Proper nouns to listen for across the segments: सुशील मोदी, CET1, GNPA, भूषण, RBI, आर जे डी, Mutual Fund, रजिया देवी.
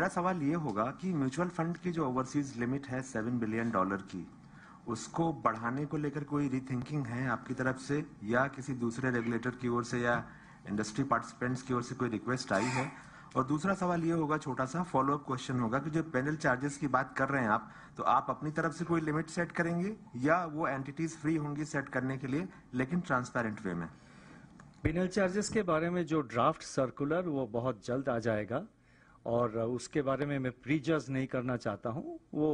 मेरा सवाल ये होगा कि म्यूचुअल फंड की जो ओवरसीज लिमिट है $7 बिलियन की, उसको बढ़ाने को लेकर कोई रीथिंकिंग है आपकी तरफ से या किसी दूसरे रेगुलेटर की ओर से या इंडस्ट्री पार्टिसिपेंट्स की ओर से कोई रिक्वेस्ट आई है? और दूसरा सवाल ये होगा, छोटा सा फॉलोअप क्वेश्चन होगा कि जो पेनल चार्जेस की बात कर रहे हैं आप, तो आप अपनी तरफ से कोई लिमिट सेट करेंगे या वो एंटिटीज फ्री होंगी सेट करने के लिए लेकिन ट्रांसपेरेंट वे में? पेनल चार्जेस के बारे में जो ड्राफ्ट सर्कुलर वो बहुत जल्द आ जाएगा और उसके बारे में मैं प्रीजज नहीं करना चाहता हूं। वो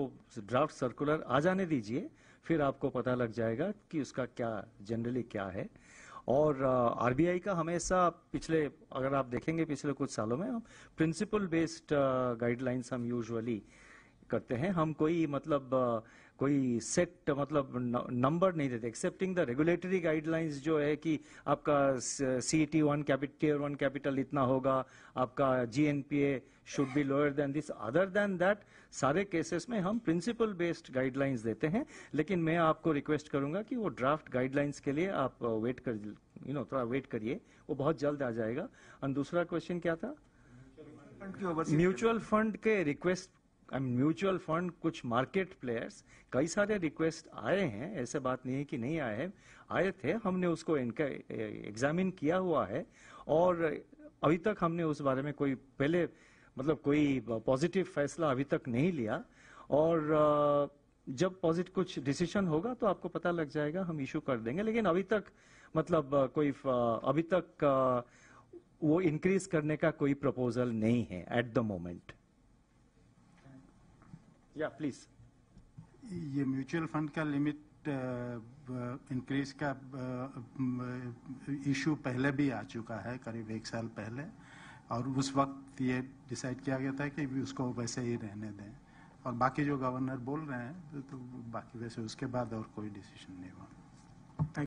ड्राफ्ट सर्कुलर आ जाने दीजिए, फिर आपको पता लग जाएगा कि उसका क्या जनरली क्या है। और आरबीआई का हमेशा पिछले, अगर आप देखेंगे पिछले कुछ सालों में, हम प्रिंसिपल बेस्ड गाइडलाइंस हम यूजुअली करते हैं। हम कोई मतलब कोई सेट मतलब नंबर नहीं देते, एक्सेप्टिंग द रेगुलेटरी गाइडलाइंस जो है कि आपका CET1 Tier 1 कैपिटल इतना होगा, आपका GNPA should be lower than this, other than that सारे केसेस में हम प्रिंसिपल बेस्ड गाइडलाइंस देते हैं। लेकिन मैं आपको रिक्वेस्ट करूंगा कि वो ड्राफ्ट गाइडलाइंस के लिए आप वेट कर थोड़ा वेट करिए, वो बहुत जल्द आ जाएगा। और दूसरा क्वेश्चन क्या था? म्यूचुअल फंड के रिक्वेस्ट, म्यूचुअल फंड कुछ मार्केट प्लेयर्स, कई सारे रिक्वेस्ट आए हैं, ऐसे बात नहीं है कि नहीं आए हैं, आए थे, हमने उसको इनका एग्जामिन किया हुआ है और अभी तक हमने उस बारे में कोई पहले मतलब कोई पॉजिटिव फैसला अभी तक नहीं लिया। और जब पॉजिटिव कुछ डिसीजन होगा तो आपको पता लग जाएगा, हम इशू कर देंगे। लेकिन अभी तक मतलब कोई अभी तक वो इंक्रीज करने का कोई प्रपोजल नहीं है एट द मोमेंट। या प्लीज, ये म्यूचुअल फंड का लिमिट इंक्रीज का इशू पहले भी आ चुका है करीब 1 साल पहले, और उस वक्त ये डिसाइड किया गया था कि उसको वैसे ही रहने दें। और बाकी जो गवर्नर बोल रहे हैं तो बाकी वैसे उसके बाद और कोई डिसीजन नहीं हुआ।